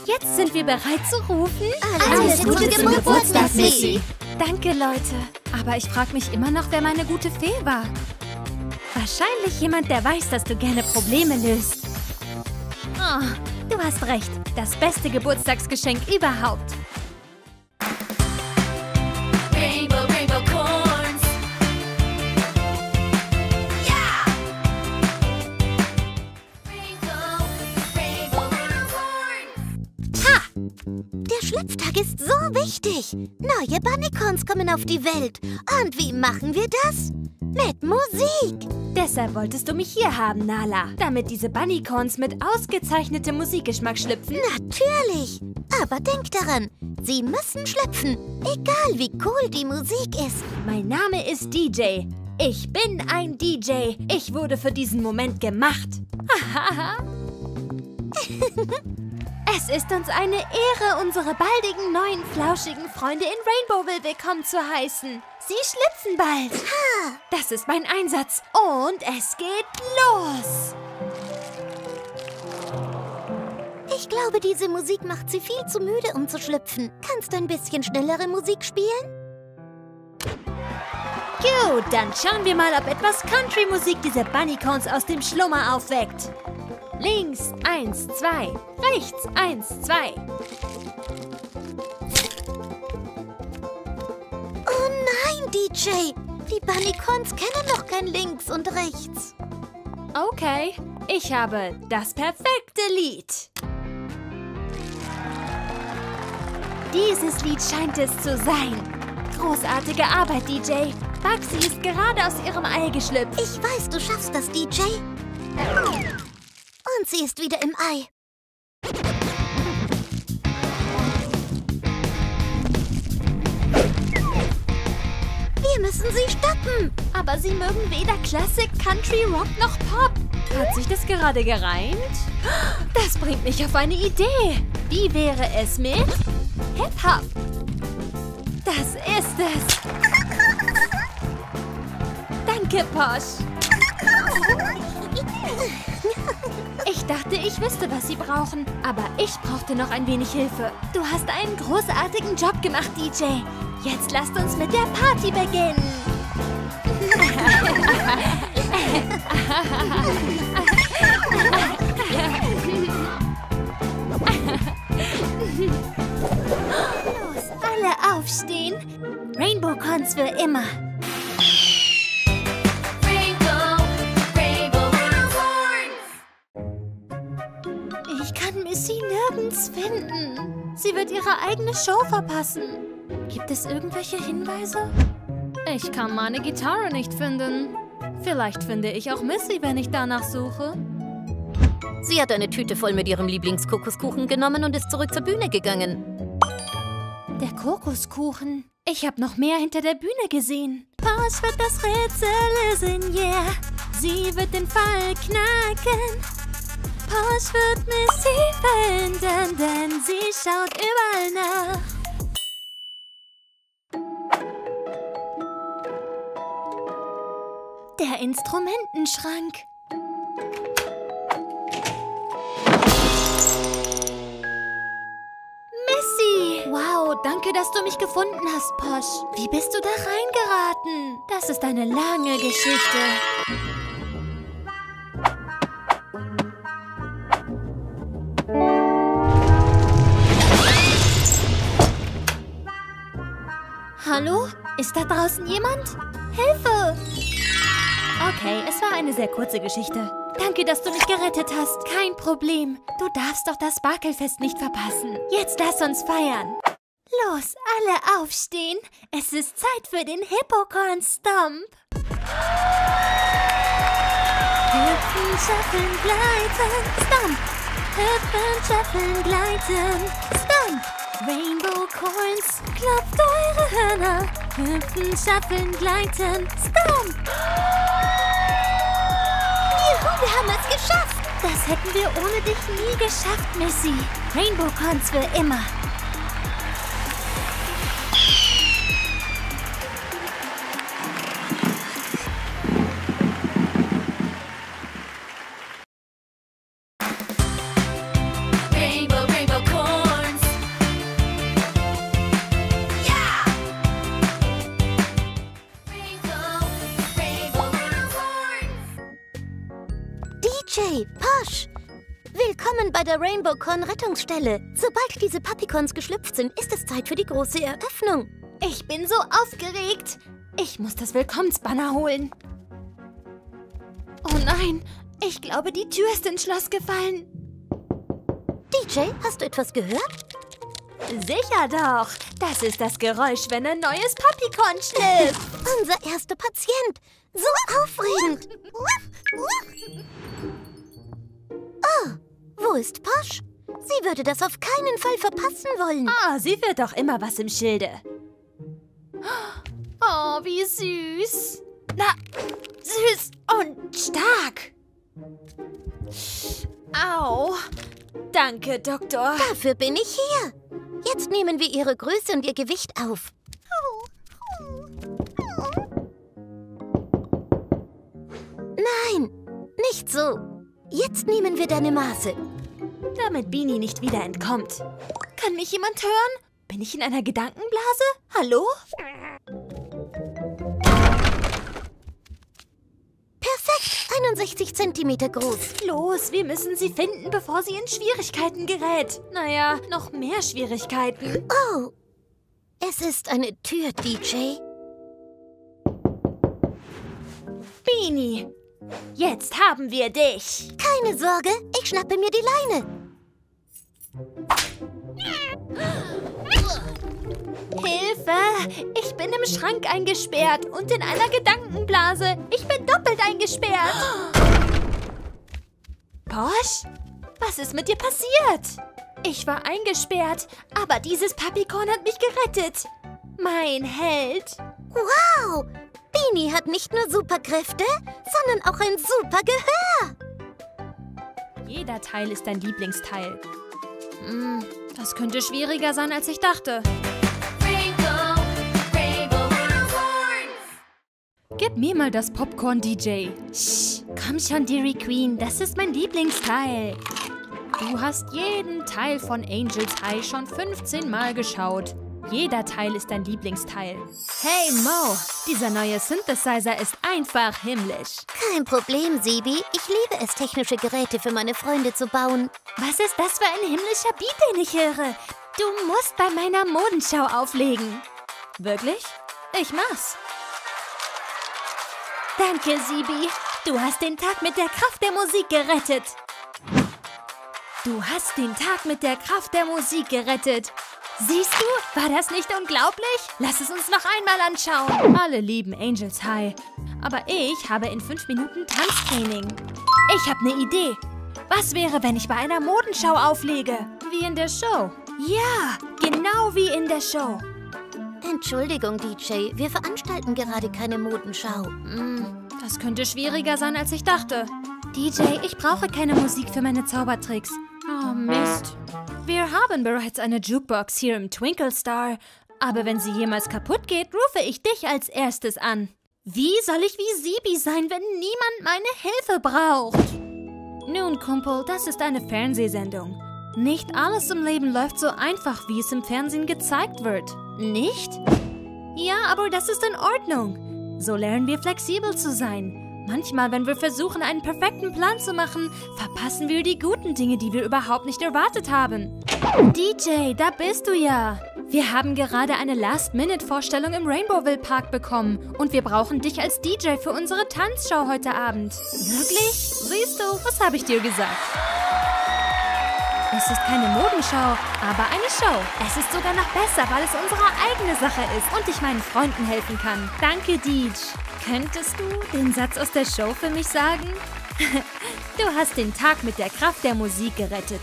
Jetzt sind wir bereit zu rufen. Alles Gute zum Geburtstag, Missy. Danke, Leute. Aber ich frage mich immer noch, wer meine gute Fee war. Wahrscheinlich jemand, der weiß, dass du gerne Probleme löst. Oh, du hast recht. Das beste Geburtstagsgeschenk überhaupt. Der Schlüpftag ist so wichtig. Neue Bunnycorns kommen auf die Welt. Und wie machen wir das? Mit Musik. Deshalb wolltest du mich hier haben, Nala. Damit diese Bunnycorns mit ausgezeichnetem Musikgeschmack schlüpfen? Natürlich. Aber denk daran, sie müssen schlüpfen. Egal wie cool die Musik ist. Mein Name ist DJ. Ich bin ein DJ. Ich wurde für diesen Moment gemacht. Hahaha. Es ist uns eine Ehre, unsere baldigen, neuen, flauschigen Freunde in Rainbowville willkommen zu heißen. Sie schlüpfen bald. Ha. Das ist mein Einsatz. Und es geht los. Ich glaube, diese Musik macht sie viel zu müde, um zu schlüpfen. Kannst du ein bisschen schnellere Musik spielen? Gut, dann schauen wir mal, ob etwas Country-Musik diese Bunnycorns aus dem Schlummer aufweckt. Links, 1, 2. Rechts, 1, 2. Oh nein, DJ. Die Bunnycorns kennen noch kein Links und Rechts. Okay, ich habe das perfekte Lied. Dieses Lied scheint es zu sein. Großartige Arbeit, DJ. Baxi ist gerade aus ihrem Ei geschlüpft. Ich weiß, du schaffst das, DJ. Und sie ist wieder im Ei. Wir müssen sie stoppen. Aber sie mögen weder Classic, Country, Rock noch Pop. Hat sich das gerade gereimt? Das bringt mich auf eine Idee. Wie wäre es mit Hip-Hop? Das ist es. Danke, Posh. Ich dachte, ich wüsste, was sie brauchen. Aber ich brauchte noch ein wenig Hilfe. Du hast einen großartigen Job gemacht, DJ. Jetzt lasst uns mit der Party beginnen. Los, alle aufstehen. Rainbowcorns für immer. Rainbowcorns! Ich kann Missy nirgends finden. Sie wird ihre eigene Show verpassen. Gibt es irgendwelche Hinweise? Ich kann meine Gitarre nicht finden. Vielleicht finde ich auch Missy, wenn ich danach suche. Sie hat eine Tüte voll mit ihrem Lieblingskokoskuchen genommen und ist zurück zur Bühne gegangen. Der Kokoskuchen. Ich habe noch mehr hinter der Bühne gesehen. Posh wird das Rätsel lösen, yeah. Sie wird den Fall knacken. Posh wird Missy verändern, denn sie schaut überall nach. Der Instrumentenschrank. Missy! Wow, danke, dass du mich gefunden hast, Posh. Wie bist du da reingeraten? Das ist eine lange Geschichte. Hallo? Ist da draußen jemand? Hilfe! Okay, es war eine sehr kurze Geschichte. Danke, dass du mich gerettet hast. Kein Problem. Du darfst doch das Sparkle Fest nicht verpassen. Jetzt lass uns feiern. Los, alle aufstehen. Es ist Zeit für den Hippocorn-Stomp. Hüpfen, schöpfen, gleiten, Stomp. Hüpfen, schöpfen, gleiten, Stomp. Rainbowcorns, klopft eure Hörner. Hüpfen, schöpfen, gleiten, Stomp. Wir haben es geschafft! Das hätten wir ohne dich nie geschafft, Missy. Rainbowcorns für immer. Rainbowcorns. Ja! DJ, Posh! Willkommen bei der Rainbowcorn Rettungsstelle. Sobald diese Puppycorns geschlüpft sind, ist es Zeit für die große Eröffnung. Ich bin so aufgeregt. Ich muss das Willkommensbanner holen. Oh nein, ich glaube, die Tür ist ins Schloss gefallen. DJ, hast du etwas gehört? Sicher doch. Das ist das Geräusch, wenn ein neues Puppycorn schlüpft. Unser erster Patient. So aufregend. Oh, wo ist Posh? Sie würde das auf keinen Fall verpassen wollen. Ah, sie wird doch immer was im Schilde. Oh, wie süß. Na, süß und stark. Au. Danke, Doktor. Dafür bin ich hier. Jetzt nehmen wir ihre Größe und ihr Gewicht auf. Nein, nicht so. Jetzt nehmen wir deine Maße. Damit Beanie nicht wieder entkommt. Kann mich jemand hören? Bin ich in einer Gedankenblase? Hallo? Perfekt, 61 cm groß. Los, wir müssen sie finden, bevor sie in Schwierigkeiten gerät. Naja, noch mehr Schwierigkeiten. Oh, es ist eine Tür, DJ. Beanie. Jetzt haben wir dich. Keine Sorge, ich schnappe mir die Leine. Hilfe! Ich bin im Schrank eingesperrt und in einer Gedankenblase. Ich bin doppelt eingesperrt. Posh? Was ist mit dir passiert? Ich war eingesperrt, aber dieses Puppycorn hat mich gerettet. Mein Held. Wow! Beanie hat nicht nur Superkräfte, sondern auch ein super Gehör. Jeder Teil ist dein Lieblingsteil. Das könnte schwieriger sein, als ich dachte. Gib mir mal das Popcorn, DJ. Shh, komm schon, Dairy Queen, das ist mein Lieblingsteil. Du hast jeden Teil von Angels High schon 15 Mal geschaut. Jeder Teil ist dein Lieblingsteil. Hey Mo, dieser neue Synthesizer ist einfach himmlisch. Kein Problem, Sibi. Ich liebe es, technische Geräte für meine Freunde zu bauen. Was ist das für ein himmlischer Beat, den ich höre? Du musst bei meiner Modenschau auflegen. Wirklich? Ich mach's. Danke, Sibi. Du hast den Tag mit der Kraft der Musik gerettet. Du hast den Tag mit der Kraft der Musik gerettet. Siehst du, war das nicht unglaublich? Lass es uns noch einmal anschauen. Alle lieben Angels High. Aber ich habe in 5 Minuten Tanztraining. Ich habe eine Idee. Was wäre, wenn ich bei einer Modenschau auflege? Wie in der Show. Ja, genau wie in der Show. Entschuldigung, DJ. Wir veranstalten gerade keine Modenschau. Das könnte schwieriger sein, als ich dachte. DJ, ich brauche keine Musik für meine Zaubertricks. Oh, Mist. Wir haben bereits eine Jukebox hier im Twinkle Star. Aber wenn sie jemals kaputt geht, rufe ich dich als erstes an. Wie soll ich wie Sibi sein, wenn niemand meine Hilfe braucht? Nun, Kumpel, das ist eine Fernsehsendung. Nicht alles im Leben läuft so einfach, wie es im Fernsehen gezeigt wird. Nicht? Ja, aber das ist in Ordnung. So lernen wir flexibel zu sein. Manchmal, wenn wir versuchen, einen perfekten Plan zu machen, verpassen wir die guten Dinge, die wir überhaupt nicht erwartet haben. DJ, da bist du ja. Wir haben gerade eine Last-Minute-Vorstellung im Rainbowville Park bekommen und wir brauchen dich als DJ für unsere Tanzshow heute Abend. Wirklich? Siehst du, was habe ich dir gesagt? Es ist keine Modenschau, aber eine Show. Es ist sogar noch besser, weil es unsere eigene Sache ist und ich meinen Freunden helfen kann. Danke, Deej. Könntest du den Satz aus der Show für mich sagen? Du hast den Tag mit der Kraft der Musik gerettet.